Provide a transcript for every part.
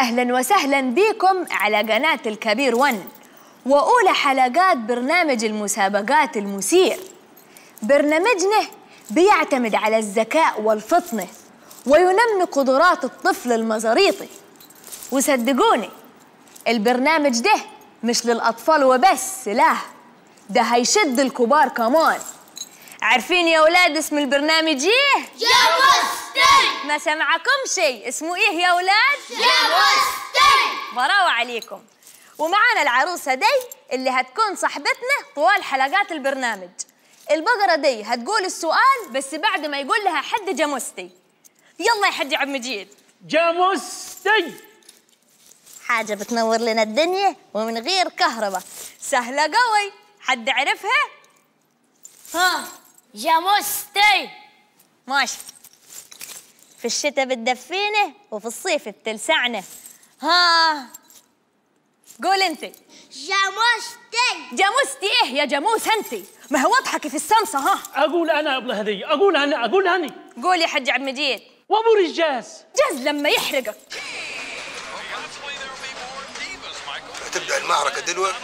أهلا وسهلا بكم على قناة الكبير ون وأولى حلقات برنامج المسابقات المثير. برنامجنا بيعتمد على الذكاء والفطنة وينمي قدرات الطفل المزاريطي، وصدقوني البرنامج ده مش للأطفال وبس، لا ده هيشد الكبار كمان. عارفين يا ولاد اسم البرنامج ايه؟ جامستي. ما سمعكم شيء، اسمه ايه يا ولاد؟ جامستي. براو عليكم. ومعانا العروسة دي اللي هتكون صاحبتنا طوال حلقات البرنامج. البقرة دي هتقول السؤال بس بعد ما يقول لها حد جامستي. يلا يا حجي عم مجيد. جامستي حاجة بتنور لنا الدنيا ومن غير كهرباء، سهلة قوي، حد عرفها؟ ها جامستي. ماشي، في الشتاء بتدفينا وفي الصيف بتلسعنا. ها قول انت. جامستي. جامستي ايه يا جاموس انت؟ ما هو واضحه كيف السمسه. ها اقول انا قبل هديه، اقول هني. قول يا حج عبد المجيد. وابو الجاز. جاز لما يحرقك. هتبدا المعركه دلوقتي،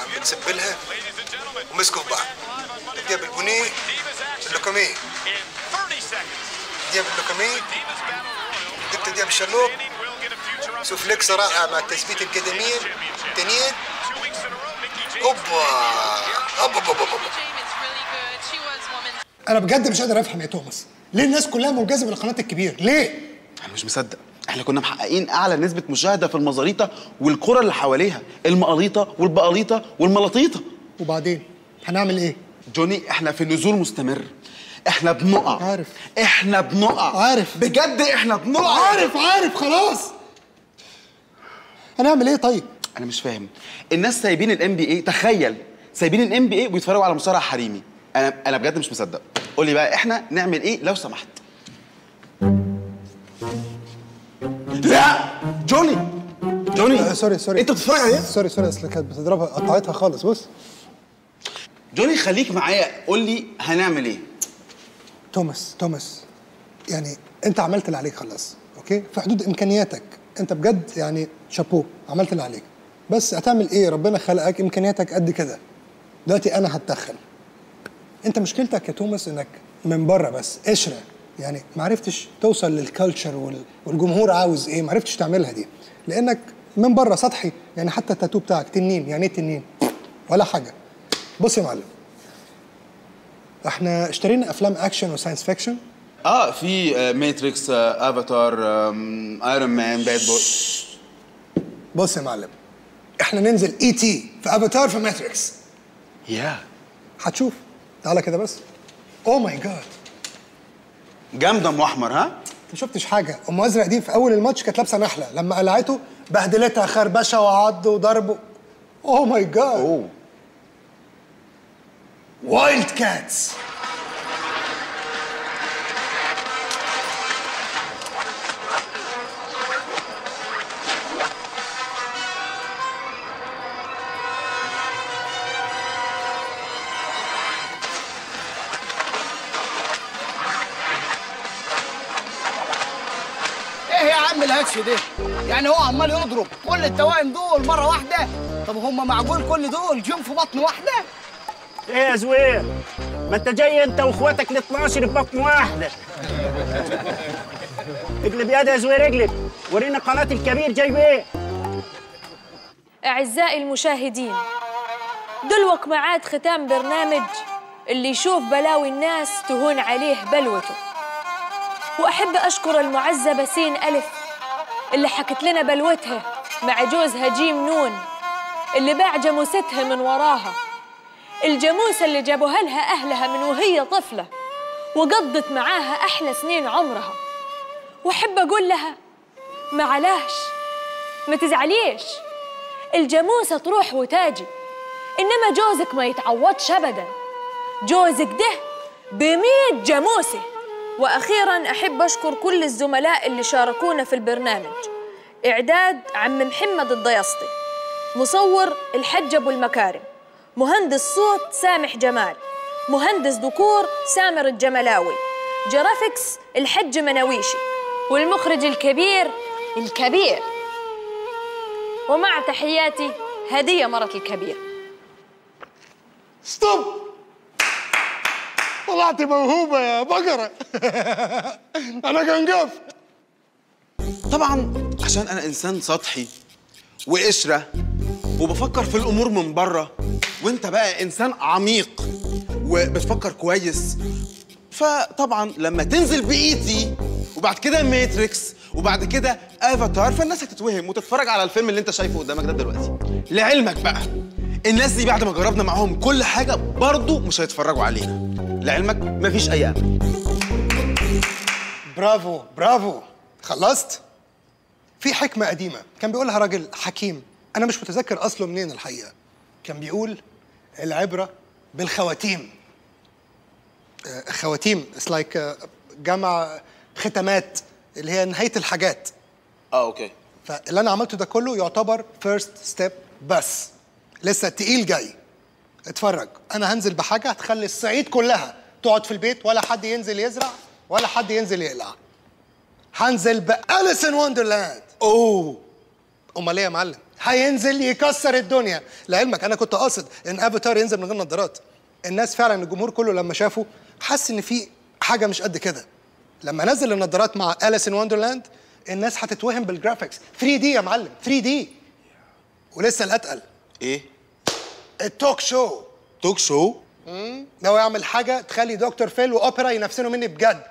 عم بنسبلها ومسكوا في بعض. جاب البنيه اللقميه، جاب اللقميه، جبت جاب الشلوب، سوفليكس رائع مع التثبيت القدمين، تنين، اوبا اوبا اوبا اوبا. انا بجد مش قادر افهم يا توماس، ليه الناس كلها منجذبه لقناه الكبير؟ ليه؟ انا مش مصدق، احنا كنا محققين اعلى نسبه مشاهده في المزاريطه والقرى اللي حواليها، المقاريطه والبقاريطه والملطيطه. وبعدين هنعمل ايه؟ جوني احنا في نزول مستمر، احنا بنقع. عارف احنا بنقع. عارف بجد احنا بنقع. عارف خلاص. هنعمل ايه طيب؟ انا مش فاهم، الناس سايبين الNBA، تخيل سايبين الNBA وبيتفرجوا على مصارع حريمي. انا بجد مش مصدق، قول لي بقى احنا نعمل ايه لو سمحت. لا جوني سوري انت بتتفرج عليها؟ سوري اصل كانت بتضربها، قطعتها خالص. بص جوني خليك معايا، قول لي هنعمل ايه. توماس يعني انت عملت اللي عليك خلاص، اوكي؟ في حدود امكانياتك انت بجد، يعني شابو، عملت اللي عليك، بس هتعمل ايه؟ ربنا خلقك امكانياتك قد كده. دلوقتي انا هتدخل. انت مشكلتك يا توماس انك من بره بس قشره، يعني ما عرفتش توصل للكالتشر والجمهور عاوز ايه، ما عرفتش تعملها دي لانك من بره سطحي. يعني حتى التاتو بتاعك تنين، يعني ايه تنين؟ ولا حاجه. بص يا معلم، احنا اشترينا افلام اكشن وساينس فيكشن، في ماتريكس، افاتار، ايرون مان، باد بويز. بص يا معلم، احنا ننزل ET في افاتار في ماتريكس. يا هتشوف، تعالى كده بس. اوه ماي جاد، جامده ام احمر. ها انت شفتش حاجه، ام ازرق دي في اول الماتش كانت لابسه نحله، لما قلعته بهدلتها خربشه وعض وضربه. اوه ماي جاد. اوه وايلد كاتس. الهاتش ده يعني هو عمال يضرب كل التوائم دول مره واحده؟ طب هم معقول كل دول جم في بطن واحده؟ ايه يا زويل، ما انت جاي انت واخواتك ال 12 ببطن واحده. اقلب يا ده يا زويل، اقلب، ورينا قناه الكبير جايب ايه. اعزائي المشاهدين، دلوك ميعاد ختام برنامج اللي يشوف بلاوي الناس تهون عليه بلوته، واحب اشكر المعزبه سين الف اللي حكت لنا بلوتها مع جوزها جيم نون اللي باع جاموستها من وراها، الجاموسة اللي جابوها لها أهلها من وهي طفلة وقضت معاها أحلى سنين عمرها. وأحب أقول لها معلاش ما تزعليش، الجاموسة تروح وتاجي، إنما جوزك ما يتعوضش أبداً، جوزك ده ب100 جاموسة. وأخيراً أحب أشكر كل الزملاء اللي شاركونا في البرنامج. إعداد عم محمد الضياصطي، مصور الحج أبو المكارم، مهندس صوت سامح جمال، مهندس ديكور سامر الجملاوي، جرافيكس الحج مناويشي، والمخرج الكبير الكبير. ومع تحياتي هدية مرت الكبير. ستوب. طلعتي موهوبة يا بقرة. أنا كنقفت. طبعاً عشان أنا إنسان سطحي وقشرة وبفكر في الأمور من بره، وأنت بقى إنسان عميق وبتفكر كويس، فطبعاً لما تنزل بإيتي وبعد كده ماتريكس وبعد كده أفاتار فالناس هتتوهم وتتفرج على الفيلم اللي أنت شايفه قدامك ده دلوقتي. لعلمك بقى الناس دي بعد ما جربنا معاهم كل حاجة برضه مش هيتفرجوا علينا. لعلمك مفيش أي أمل. برافو برافو. خلصت؟ في حكمة قديمة كان بيقولها راجل حكيم، أنا مش متذكر أصله منين الحقيقة، كان بيقول العبرة بالخواتيم. خواتيم اتس لايك جمع ختمات اللي هي نهاية الحاجات. اوكي. فاللي أنا عملته ده كله يعتبر فيرست ستيب بس، لسه التقيل جاي. اتفرج، أنا هنزل بحاجة هتخلي الصعيد كلها تقعد في البيت، ولا حد ينزل يزرع ولا حد ينزل يقلع. هنزل بأليس إن وندرلاند. اوه امال ايه يا معلم؟ هينزل يكسر الدنيا. لعلمك انا كنت قاصد ان افاتار ينزل من غير نظارات. الناس فعلا الجمهور كله لما شافه حس ان في حاجه مش قد كده. لما نزل النظارات مع أليس إن وندرلاند الناس هتتوهم بالجرافيكس 3 دي يا معلم، 3 دي. ولسه الاتقل ايه؟ التوك شو. توك شو ناوي يعمل حاجه تخلي دكتور فيل واوبرا ينافسنوا مني بجد.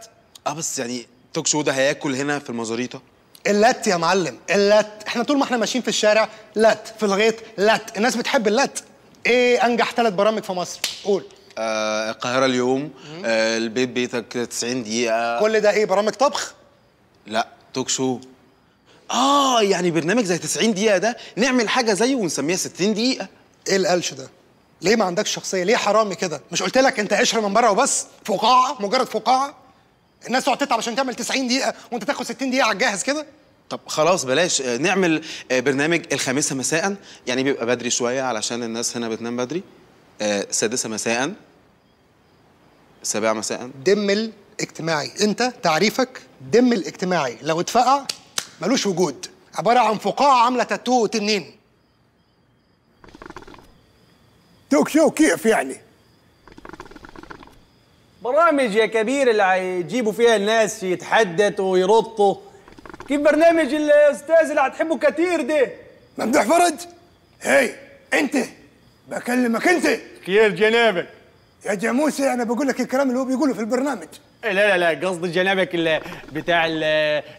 بس يعني توك شو ده هياكل هنا في المزاريطه؟ اللت يا معلم، اللت. احنا طول ما احنا ماشيين في الشارع لت، في الغيط لت، الناس بتحب اللت. ايه انجح 3 برامج في مصر؟ قول. القاهره اليوم، البيت بيتك 90 دقيقه. كل ده ايه؟ برامج طبخ؟ لا، توك شو. يعني برنامج زي 90 دقيقه ده نعمل حاجه زيه ونسميها 60 دقيقه. ايه القلش ده؟ ليه ما عندكش شخصيه؟ ليه حرامي كده؟ مش قلت لك انت قشر من بره وبس؟ فقاعه، مجرد فقاعه. الناس تقعد تتعب عشان تعمل 90 دقيقة وأنت تاخد 60 دقيقة على الجاهز كده؟ طب خلاص بلاش، نعمل برنامج 5 مساءً، يعني بيبقى بدري شوية علشان الناس هنا بتنام بدري. 6 مساءً، 7 مساءً. دم الاجتماعي، أنت تعريفك دم الاجتماعي لو اتفقع ملوش وجود، عبارة عن فقاعة عاملة تاتو وتنين. توك شو كيف يعني؟ برامج يا كبير اللي هيجيبوا فيها الناس يتحدثوا ويرطوا، كيف برنامج الاستاذ اللي هتحبه كتير ده ممدوح فرج. هي انت، بكلمك انت خير جنابك يا جاموسي. انا بقول لك الكلام اللي هو بيقوله في البرنامج. لا لا لا، قصدي جنابك اللي بتاع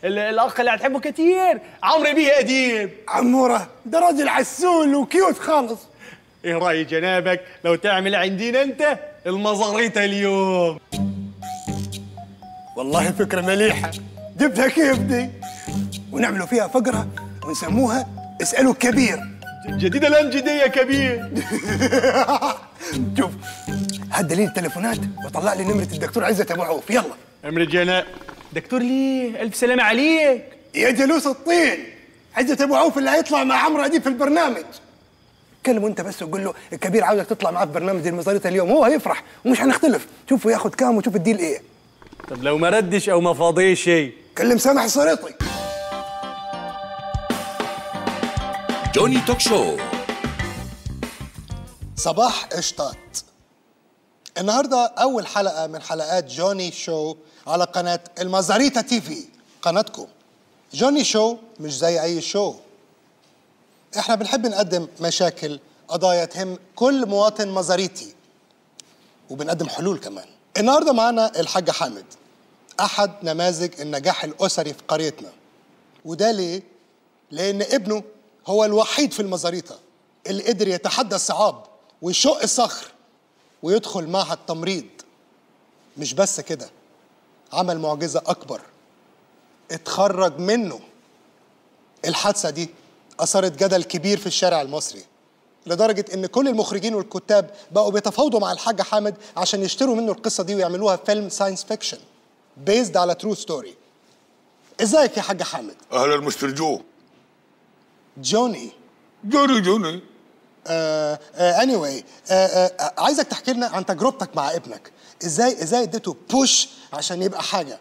الاخ اللي هتحبه كتير، عمرو بيه قديم. عموره ده راجل عسول وكيوت خالص. ايه راي جنابك لو تعمل عندنا انت المزاريطه اليوم؟ والله فكره مليحه، جبتها كيف دي؟ ونعملوا فيها فقره ونسموها اسالوا الكبير. جديده لا جديه كبير. شوف، هدي لي التليفونات وطلع لي نمره الدكتور عزت ابو عوف. يلا امر الجناء. دكتور ليه؟ الف سلامه عليك يا جلوس الطين. عزت ابو عوف اللي هيطلع مع عمرو دي في البرنامج. كلمه انت بس وقول له الكبير عاوزك تطلع معاه في برنامج المزاريطه اليوم، هو هيفرح ومش هنختلف. شوفوا ياخد كام وشوف الديل ايه. طب لو ما ردش او ما فاضيش ايه؟ كلم سامح الصريطي. جوني توك شو. صباح قشطات. النهارده اول حلقه من حلقات جوني شو على قناه المزاريطه تي في، قناتكم. جوني شو مش زي اي شو. احنا بنحب نقدم مشاكل، قضايا تهم كل مواطن مزاريطي، وبنقدم حلول كمان. النهارده معانا الحاج حامد، احد نماذج النجاح الاسري في قريتنا. وده ليه؟ لان ابنه هو الوحيد في المزاريطه اللي قدر يتحدى الصعاب ويشق الصخر ويدخل معهد تمريض. مش بس كده، عمل معجزه اكبر، اتخرج منه. الحادثه دي أثارت جدل كبير في الشارع المصري، لدرجة إن كل المخرجين والكتاب بقوا بيتفاوضوا مع الحاج حامد عشان يشتروا منه القصة دي ويعملوها فيلم ساينس فيكشن بيزد على ترو ستوري. إزيك يا حاج حامد؟ أهلا مستر جو. جوني. جوني. anyway عايزك تحكي لنا عن تجربتك مع ابنك، إزاي اديته بوش عشان يبقى حاجة؟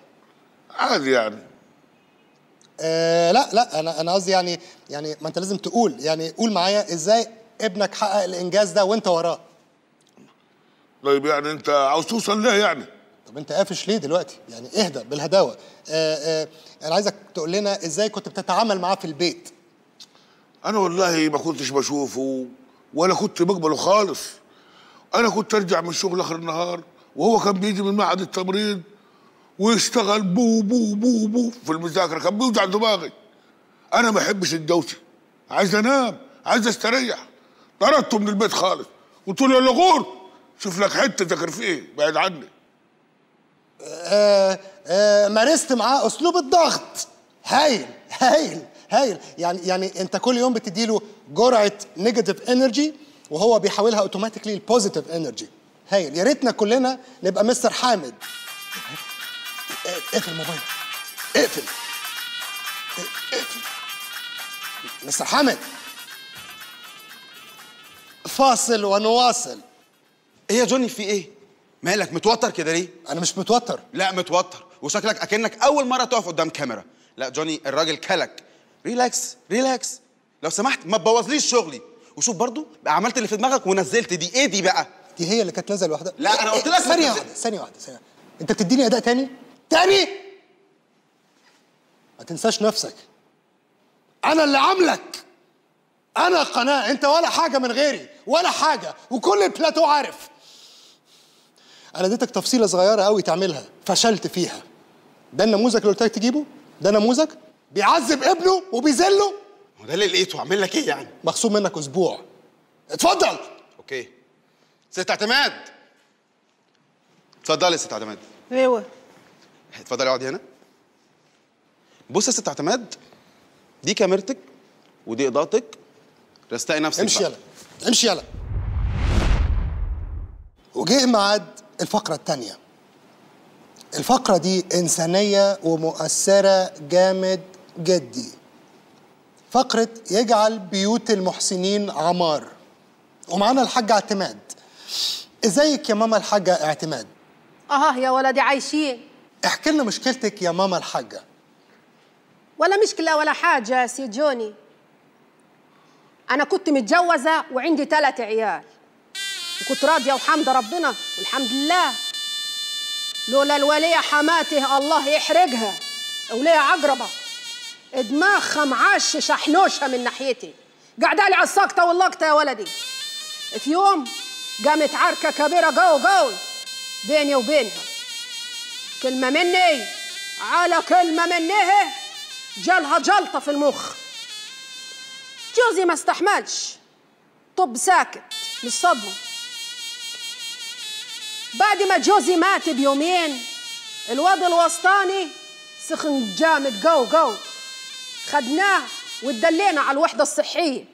عادي يعني. لا انا قصدي يعني ما انت لازم تقول، يعني قول معايا ازاي ابنك حقق الانجاز ده وانت وراه. طيب يعني انت عاوز توصل ليه يعني؟ طب انت قافش ليه دلوقتي؟ يعني اهدى بالهداوه. انا عايزك تقول لنا ازاي كنت بتتعامل معاه في البيت. انا والله ما كنتش بشوفه ولا كنت بقبله خالص. انا كنت ارجع من الشغل اخر النهار وهو كان بيجي من معهد التمريض ويشتغل بو بو بو بو في المذاكره، كان بيوجع دماغي. انا ما احبش الدوشه، عايز انام، عايز استريح. طردته من البيت خالص، قلت له يا لغور شوف لك حته ذاكر فيه بعيد عني. مارست معاه اسلوب الضغط. هايل هايل هايل. يعني انت كل يوم بتدي له جرعه نيجاتيف انرجي وهو بيحولها اوتوماتيكلي لبوزيتيف انرجي. هايل، يا ريتنا كلنا نبقى مستر حامد. اقفل الموبايل، اقفل اقفل. مستر حامد، فاصل ونواصل. ايه يا جوني في ايه؟ مالك متوتر كده ليه؟ انا مش متوتر. لا متوتر، وشكلك اكنك اول مره تقف قدام كاميرا. لا جوني الراجل كلك، ريلاكس ريلاكس لو سمحت، ما تبوظليش شغلي. وشوف برضو عملت اللي في دماغك ونزلت دي. ايه دي بقى؟ دي هي اللي كانت نازله لوحدها. لا إيه انا قلت لك ثانيه واحده. انت بتديني اداء تاني؟ ما تنساش نفسك، انا اللي عاملك، انا القناه، انت ولا حاجه من غيري ولا حاجه، وكل البلاتو عارف. انا اديتك تفصيله صغيره قوي تعملها فشلت فيها. ده النموذج اللي قلت لك تجيبه؟ ده نموذج بيعذب ابنه وبيذله؟ هو ده اللي لقيته؟ اعمل لك ايه يعني؟ مخصوم منك اسبوع. اتفضل. اوكي ست اعتماد، اتفضلي يا ست اعتماد. ايوه اتفضلي اقعدي هنا. بص يا ست اعتماد، دي كاميرتك ودي اضاءتك، رستقي نفسك. امشي يلا امشي يلا. وجه ميعاد الفقرة الثانية. الفقرة دي إنسانية ومؤثرة جامد جدي. فقرة يجعل بيوت المحسنين عمار. ومعانا الحاجة اعتماد. ازيك يا ماما الحاجة اعتماد؟ اه يا ولدي عايشين. احكي لنا مشكلتك يا ماما الحاجة. ولا مشكلة ولا حاجة يا سي جوني. أنا كنت متجوزة وعندي 3 عيال. وكنت راضية وحمد ربنا والحمد لله. لولا الولية حماته الله يحرجها، ولية عجربة دماغها معاش شحنوشة من ناحيتي، قاعدة لي على الساقطة واللقطة يا ولدي. في يوم قامت عركة كبيرة قوي بيني وبينها، كلمة مني على كلمة منها جالها جلطة في المخ. جوزي ما استحملش، طب ساكت للصدمة. بعد ما جوزي مات بيومين الواد الوسطاني سخن جامد قوي، خدناه واتدلينا على الوحدة الصحية.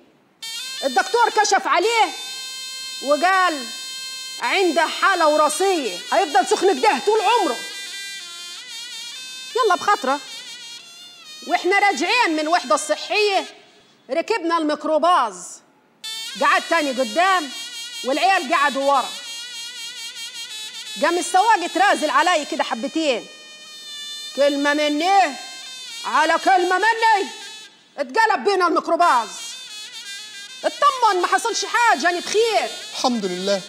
الدكتور كشف عليه وقال عنده حالة وراثية، هيفضل سخن كده طول عمره. يلا بخطرة واحنا راجعين من الوحدة الصحية ركبنا الميكروباص، قعد تاني قدام والعيال قعدوا ورا. قام السواق اترازل علي كده حبتين، كلمة مني على كلمة مني اتقلب بينا الميكروباص. اطمن ما حصلش حاجة، أنا بخير الحمد لله.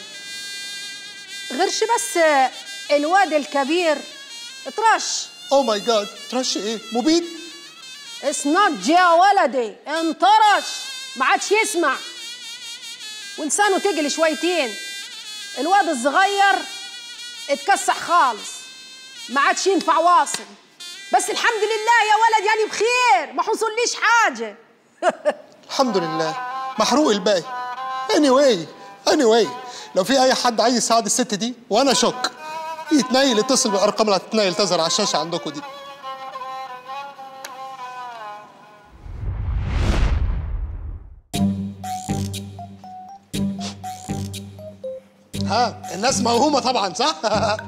غيرش بس الواد الكبير اترش. اوه ماي جاد، اترش ايه؟ مبيد؟ اسنج يا ولدي، انطرش ما عادش يسمع ولسانه تجلي شويتين. الواد الصغير اتكسح خالص ما عادش ينفع واصل. بس الحمد لله يا ولد، يعني بخير ما حصليش حاجه. الحمد لله، محروق الباقي. anyway لو في اي حد عايز يساعد الست دي وانا شك يتنيل، يتصل بالارقام اللي هتتنيل تظهر على الشاشه عندكم دي. ها الناس موهومه طبعا صح؟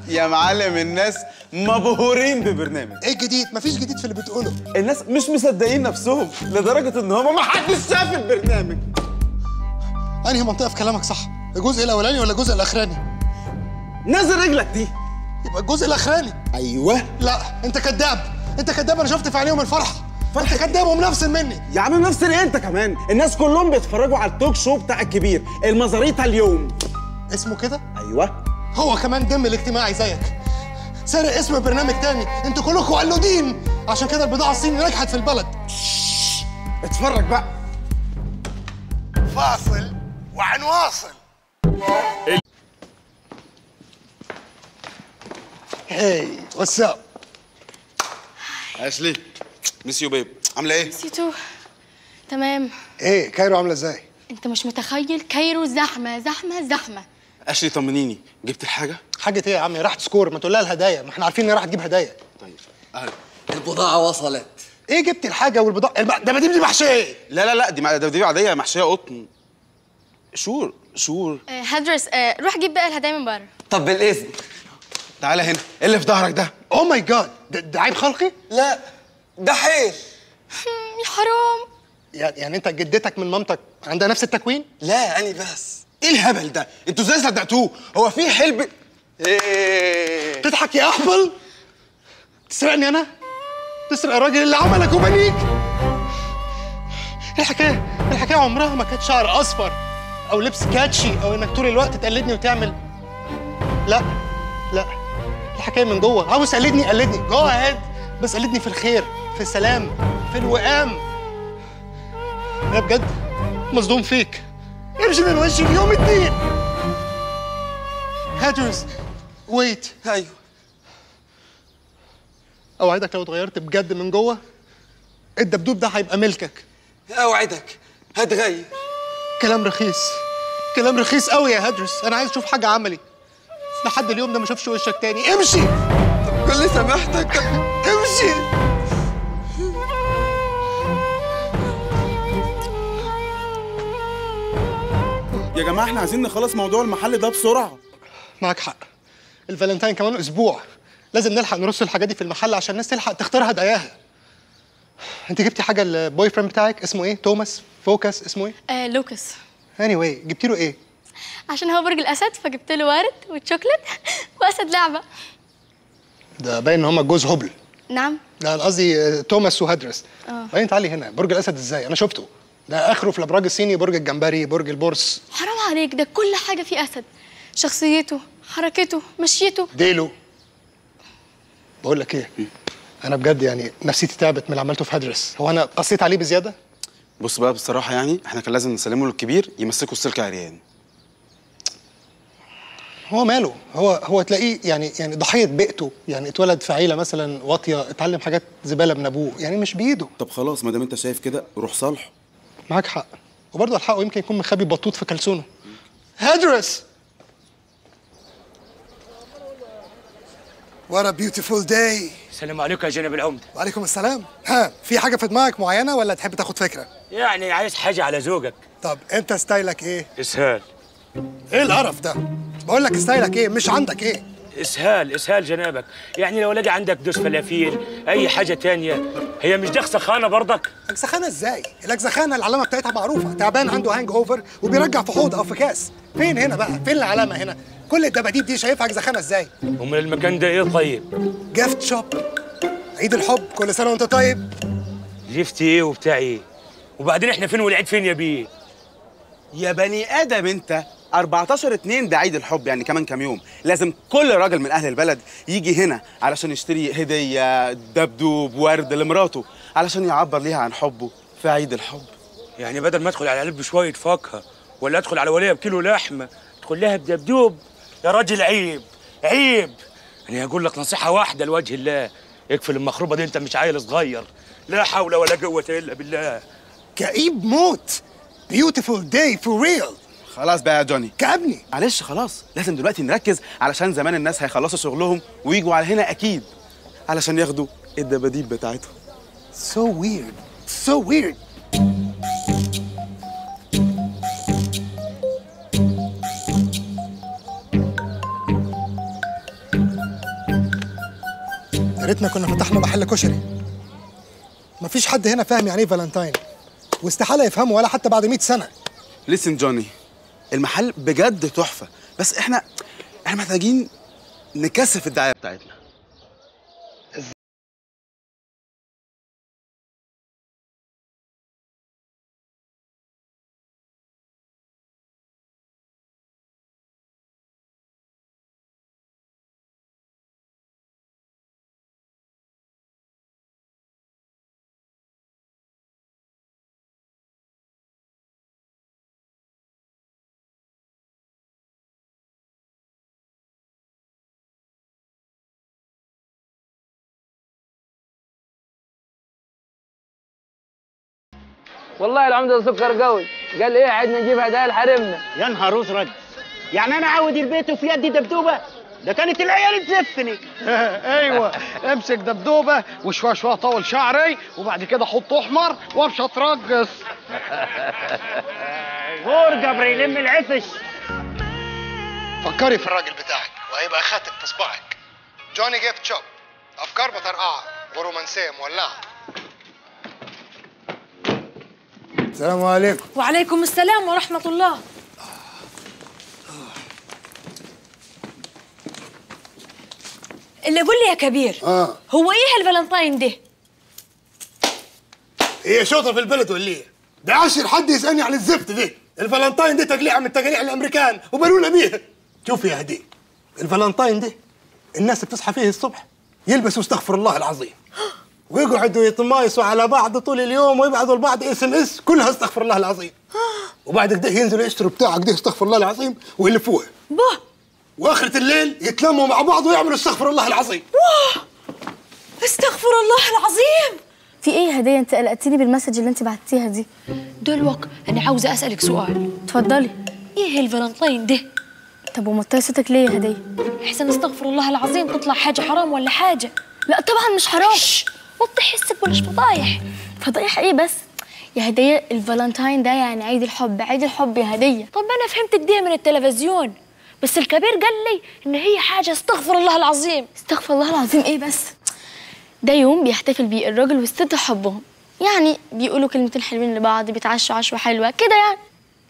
يا معلم الناس مبهورين ببرنامج. ايه الجديد؟ مفيش جديد في اللي بتقوله. الناس مش مصدقين نفسهم لدرجه ان هم ما حدش شاف البرنامج. انهي منطقه في كلامك صح؟ الجزء الاولاني ولا الجزء الاخراني؟ نزل رجلك دي. يبقى الجزء الاخراني. ايوه. لا انت كذاب، انت كذاب، انا شفت في عينيهم الفرح. فانت خدامهم نفس مني يا عم، نفس انت كمان. الناس كلهم بيتفرجوا على التوك شو بتاع الكبير، المزاريطه اليوم اسمه كده. ايوه هو كمان دم الاجتماعي زيك، سارق اسم برنامج تاني. انتوا كلكم قلودين، عشان كده البضاعه الصيني نجحت في البلد. اتفرج بقى. فاصل وعنواصل. هاي واتس اب اشلي. ميس يو بيب، عامله ايه؟ ميس يو تو. تمام. ايه كايرو عامله ازاي؟ انت مش متخيل، كايرو زحمه زحمه زحمه. اشلي طمنيني، جبت الحاجه؟ حاجه ايه يا عمي؟ راح تسكور، ما تقول لها الهدايا، ما احنا عارفين ان راح تجيب هدايا. طيب اهي البضاعه وصلت. ايه جبت الحاجه والبضاعه؟ ده ما دي محشيه. لا لا لا، دي عاديه، محشيه قطن. شور هادرس، روح جيب بقى الهدايا من بره. طب بالاذن تعالى هنا. ايه اللي في ظهرك ده؟ اوه ماي جاد، ده عيب خلقي؟ لا ده حيل. يا حرام. يعني انت جدتك من مامتك عندها نفس التكوين؟ لا اني بس. ايه الهبل ده؟ انتوا ازاي صدقتوه؟ هو في حلب؟ ايه تضحك يا احبل؟ تسرقني انا؟ تسرق الراجل اللي عملك وبنيك؟ الحكايه عمرها ما كانت شعر اصفر او لبس كاتشي او انك طول الوقت تقلدني وتعمل. لا الحكايه من جوه. عاوز قلدني جو اهيد، بس قلدني في الخير، في السلام، في الوئام. انا بجد مصدوم فيك. امشي من وشي اليوم الدين. هادرس ويت. ايوه اوعدك لو اتغيرت بجد من جوه الدبدوب ده هيبقى ملكك. اوعدك هتغير. كلام رخيص قوي يا هادرس. انا عايز اشوف حاجه عملي. لحد اليوم ده ما شوفش وشك تاني. امشي. طب كل سماحتك امشي. يا جماعه احنا عايزين نخلص موضوع المحل ده بسرعه. معاك حق، الفالنتاين كمان اسبوع، لازم نلحق نرص الحاجات دي في المحل عشان الناس تلحق تختار هداياها. انت جبتي حاجه للبوي فريند بتاعك اسمه ايه؟ توماس فوكس اسمه ايه؟ لوكس. اني anyway، جبتي له ايه؟ عشان هو برج الاسد فجبت له ورد وتشوكلت واسد لعبه. ده باين ان هما جوز هبل. نعم. لا انا قصدي توماس وهدرس. باين. تعالي هنا. برج الاسد ازاي؟ انا شفته، ده اخره في الابراج الصيني، برج الجمبري، برج البورس. حرام عليك، ده كل حاجه فيه اسد، شخصيته، حركته، مشيته، ديله. بقول لك ايه، انا بجد يعني نفسيتي تعبت من اللي عملته في هدرس. هو انا قصيت عليه بزياده؟ بص بقى، بصراحه يعني احنا كان لازم نسلمه للكبير يمسكوا السلك عريان. هو ماله؟ هو تلاقيه يعني ضحيه بيئته، يعني اتولد في عيله مثلا واطيه، اتعلم حاجات زباله من ابوه، يعني مش بايده. طب خلاص، ما دام انت شايف كده روح صالحه. معاك حق، وبرضه الحقه، يمكن يكون مخبي بطوط في كلسونه. هادرس! What a beautiful day. السلام عليكم يا جناب العمده. وعليكم السلام. ها، في حاجه في دماغك معينه ولا تحب تاخد فكره؟ يعني عايز حاجه على ذوقك. طب انت ستايلك ايه؟ اسهال. ايه القرف ده؟ بقول لك ستايلك ايه، مش عندك ايه؟ اسهال جنابك، يعني لو لقى عندك دوس فلافيل، اي حاجه تانية. هي مش دي اغسخانه برضك؟ اغسخانه ازاي؟ الاغسخانه العلامه بتاعتها معروفه، تعبان عنده هانج اوفر وبيرجع في حوض او في كاس. فين هنا بقى؟ فين العلامه هنا؟ كل الدباديب دي شايفها اغسخانه ازاي؟ امال المكان ده ايه طيب؟ جيفت شوب، عيد الحب، كل سنه وانت طيب. جيفت ايه وبتاع ايه؟ وبعدين احنا فين والعيد فين يا بيه؟ يا بني ادم انت، 14/2 ده عيد الحب، يعني كمان كام يوم. لازم كل راجل من اهل البلد يجي هنا علشان يشتري هديه، دبدوب، ورد لمراته، علشان يعبر ليها عن حبه في عيد الحب. يعني بدل ما ادخل على قلب بشويه فاكهه، ولا ادخل على وليه بكيلو لحمه، ادخل لها بدبدوب. يا راجل عيب عيب. انا هقول لك نصيحه واحده لوجه الله، اقفل المخروبه دي، انت مش عيل صغير. لا حول ولا قوه الا بالله. كئيب موت. beautiful day for real. خلاص بقى يا جوني، كابني معلش، خلاص لازم دلوقتي نركز، علشان زمان الناس هيخلصوا شغلهم ويجوا على هنا اكيد علشان ياخدوا الدباديب بتاعتهم. So weird so weird. يا ريتنا كنا فتحنا محل كشري. مفيش حد هنا فاهم يعني ايه فالنتاين، واستحاله يفهمه ولا حتى بعد 100 سنه. ليسن جوني، المحل بجد تحفه، بس احنا محتاجين نكثف الدعايه بتاعتنا. والله العمده ده سكر قوي. قال ايه عدنا نجيب هدايا لحريمنا. يا نهار اسود، يعني انا عاود البيت وفي يدي دبدوبه؟ ده كانت العيال تزفني. ايوه امسك دبدوبه وشويه شويه طول شعري وبعد كده حطه احمر وابشط اترقص. برجه بريلم العفش. فكري في الراجل بتاعك وهيبقى خاتم في صباعك. جوني جيب تشوب، افكار مطرقعه ورومانسيه مولعه. السلام عليكم. وعليكم السلام ورحمه الله. اللي قول لي يا كبير، هو ايه الفالنتاين ده؟ هي شوطه في البلد ولا ايه؟ ده عشر حد يسالني على الزفت ده. الفالنتاين ده تجليعه من تجاليع الامريكان وبلونا بيها. شوف يا هدي، الفالنتاين ده الناس بتصحى فيه الصبح يلبسوا استغفر الله العظيم ويقعدوا يطمايسوا على بعض طول اليوم ويبعثوا لبعض SMS كلها استغفر الله العظيم، وبعد كده ينزلوا يشتروا بتاعك ده استغفر الله العظيم ويلفوه واخرة الليل يتلموا مع بعض ويعملوا استغفر الله العظيم. واه استغفر الله العظيم. في ايه هدية؟ انت قلقتيني بالمسج اللي انت بعتيها دي. دلوك انا عاوزه اسالك سؤال. اتفضلي. ايه الفالنتاين ده؟ طب ومطيه صوتك ليه يا هدية؟ احسن استغفر الله العظيم تطلع حاجه حرام ولا حاجه؟ لا طبعا مش حرام. شش وضحي حسك ولاش فضايح. فضايح ايه بس؟ يا هدية الفالنتاين ده يعني عيد الحب. عيد الحب يا هدية. طب انا فهمت دي من التلفزيون، بس الكبير قال لي ان هي حاجه استغفر الله العظيم. استغفر الله العظيم ايه بس؟ ده يوم بيحتفل بيه الراجل والست حبهم، يعني بيقولوا كلمتين حلوين لبعض، بيتعشوا عشوه حلوه كده يعني.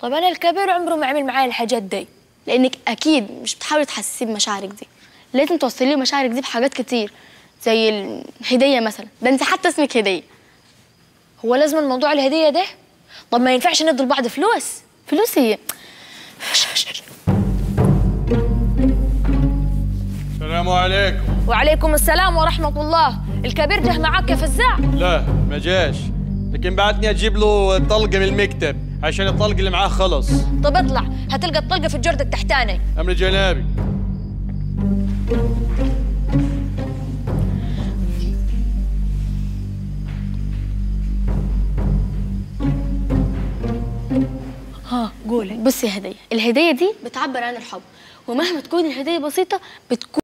طب انا الكبير عمره ما عمل معايا الحاجات دي. لانك اكيد مش بتحاولي تحسسي بمشاعرك دي، لازم توصلي مشاعرك دي بحاجات كتير زي الهديه مثلا. ده انت حتى اسمك هديه. هو لازم الموضوع الهديه ده؟ طب ما ينفعش ندي لبعض فلوس؟ فلوس هي السلام عليكم. وعليكم السلام ورحمة الله. الكبير جه معاك يا فزاع؟ لا ما جاش، لكن بعتني اجيب له طلقة من المكتب عشان الطلق اللي معاه خلص. طب اطلع هتلقى الطلقة في الجردة التحتاني. أمر جنابي. ها قولي. بصي يا هدية، الهدية دي بتعبر عن الحب، ومهما تكون الهدية بسيطة بتكون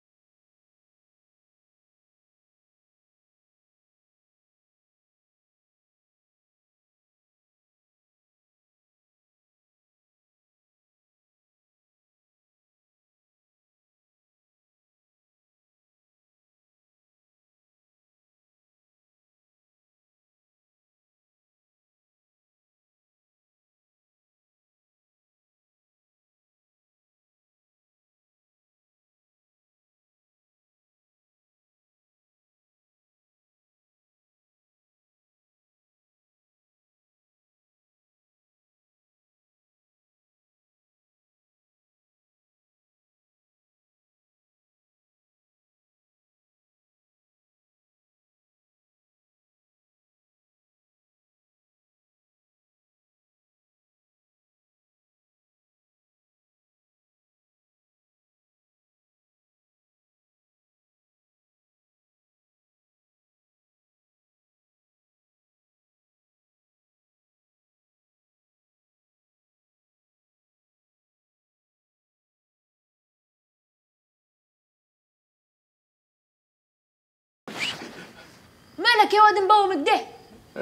مالك يا واد مبومك ده؟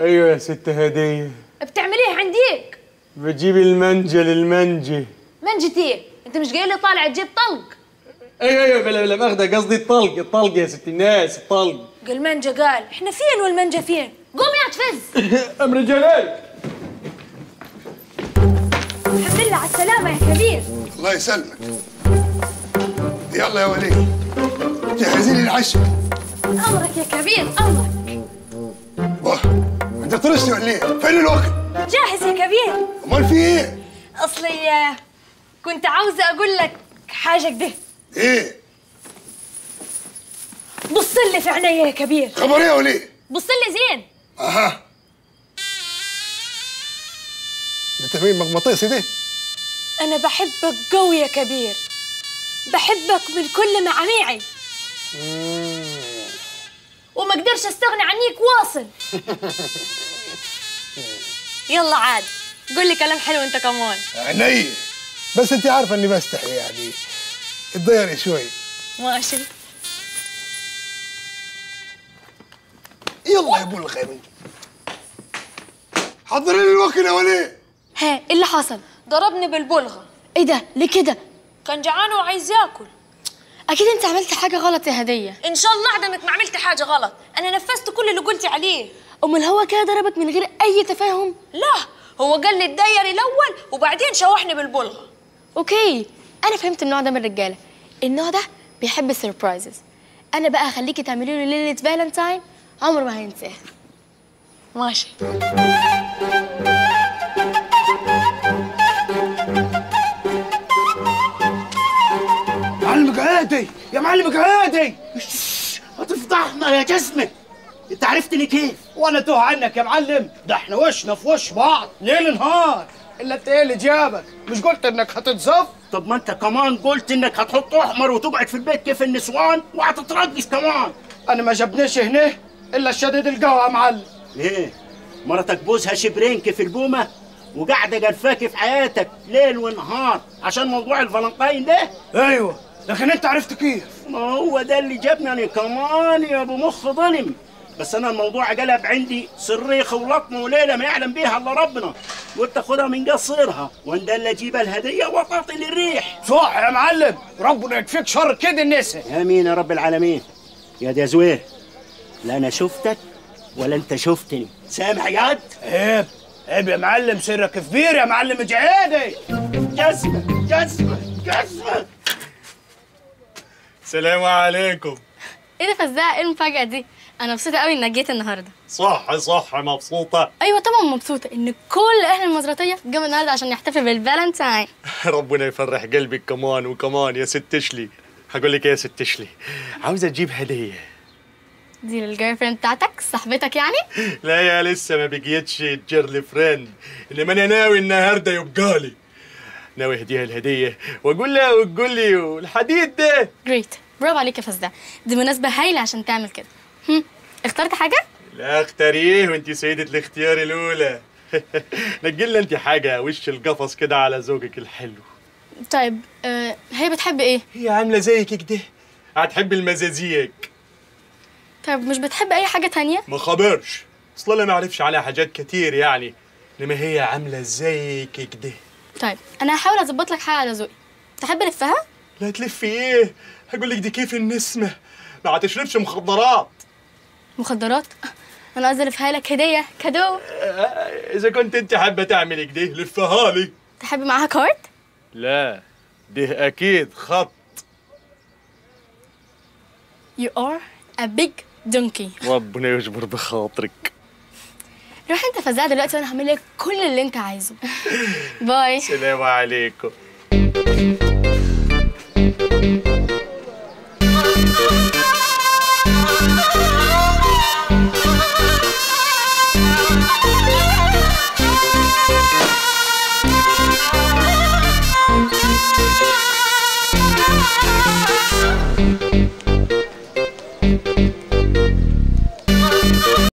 ايوه يا ست هدية. بتعمليه عنديك؟ بجيب المنجة للمنجة. منجة ايه؟ انت مش جاي لي طالع تجيب طلق؟ ايوه بلا ماخذه، قصدي الطلق يا ست الناس الطلق. المنجة قال، احنا فين والمنجة فين؟ قوم يا تفز. امر جلال. الحمد لله على السلامة يا كبير. الله يسلمك. يلا يا وليد جهزي لي العشاء. امرك يا كبير امرك. انت طرشتي ولا ايه؟ فين الوقت؟ جاهز يا كبير. امال في ايه؟ اصلي كنت عاوزه اقول لك حاجه كده. ايه؟ بص لي في عينيا يا كبير. خبر ايه ولا ايه؟ بص لي زين. اها انت مين مغناطيسي ده؟ انا بحبك قوي يا كبير، بحبك من كل معاميعي وما اقدرش استغنى عنيك. واصل يلا عاد قول لي كلام حلو انت كمان. عيني، بس انت عارفه اني بستحي يعني، اتضيري شوي. ماشي يلا يا ابو الغني. حضري لي الوكل يا وليه. ها ايه اللي حصل؟ ضربني بالبلغه. ايه ده؟ ليه كده؟ كان جعان وعايز ياكل. اكيد انت عملت حاجه غلط يا هديه. ان شاء الله عدمك ما عملت حاجه غلط، انا نفذت كل اللي قلتي عليه. امال هو كده ضربك من غير اي تفاهم؟ لا، هو قال لي اتديري الاول وبعدين شوحني بالبلغه. اوكي، انا فهمت النوع ده من الرجاله، النوع ده بيحب السربرايزز. انا بقى هخليكي تعملي له ليله فالنتاين عمره ما هينساها. ماشي. معلمك هادي يا معلمك هادي، ما تفضحنا يا جسمي. انت عرفت لي كيف؟ وانا توه عنك يا معلم، ده احنا وشنا في وش بعض ليل نهار. الا انت ايه اللي جابك؟ مش قلت انك هتتزف؟ طب ما انت كمان قلت انك هتحط احمر وتقعد في البيت كيف النسوان وهتترجس كمان. انا ما جبنيش هنا الا الشديد القوي يا معلم. ليه؟ مرتك بوزها شبرين كيف البومه وقاعده جرفاكي في حياتك ليل ونهار عشان موضوع الفالنتاين ده؟ ايوه، لكن انت عرفت كيف؟ ما هو ده اللي جابني انا كمان يا ابو مخ ظلم، بس انا الموضوع قلب عندي صريخه ولطمه وليله ما يعلم بيها الا ربنا، قلت اخدها من قصيرها واندل اجيب الهديه واطاطي للريح. صح يا معلم، ربنا يكفيك شر كده الناس. امين يا رب العالمين. يا دي يا زوير، لا انا شفتك ولا انت شفتني، سامح يا عاد؟ عيب عيب يا معلم، سرك كبير يا معلم جعادي. جسمك جسمك جسمك. السلام عليكم. ايه ده فزاعه، ايه المفاجاه دي؟ انا مبسوطه قوي انك جيت النهارده. صح صح مبسوطه. ايوه طبعا مبسوطه ان كل اهل المزاريطه جم النهارده عشان يحتفل بالفالنتاين. ربنا يفرح قلبك كمان وكمان يا ست شلي. هقول لك ايه يا ست شلي، عاوزه تجيب هديه. دي للجيرل فريند بتاعتك صاحبتك يعني؟ لا يا لسه ما بقيتش جيرل فريند، انما انا ناوي النهارده يبقى لي. ناوي اهديها الهديه واقول لها وتقول لي والحديد ده. جريت، برافو عليك يا فزاع، دي مناسبه هايله عشان تعمل كده. اخترت حاجة؟ لا اختاريه وانت سيدة الاختيار الأولى. نجيلنا انت حاجة وش القفص كده على زوجك الحلو. طيب هي بتحب ايه؟ هي عاملة زيك كده، هتحب المزازيك. طيب مش بتحب أي حاجة تانية؟ ما خبرش، أصل أنا ما أعرفش عليها حاجات كتير يعني، إنما هي عاملة زيك كده. طيب أنا هحاول أظبط لك حاجة على ذوقي، تحب ألفها؟ لا تلفي إيه؟ هقول لك دي كيف النسمة، ما هتشربش مخدرات. مخدرات؟ انا قصدي الفها لك هديه كادو. اذا كنت انت حابه تعملي كده لفها لي. تحب معاها كارت؟ لا ده اكيد خط. You are a big donkey. ربنا يجبر بخاطرك. روح انت فزاع دلوقتي وانا هعمل لك كل اللي انت عايزه. باي. سلام عليكم.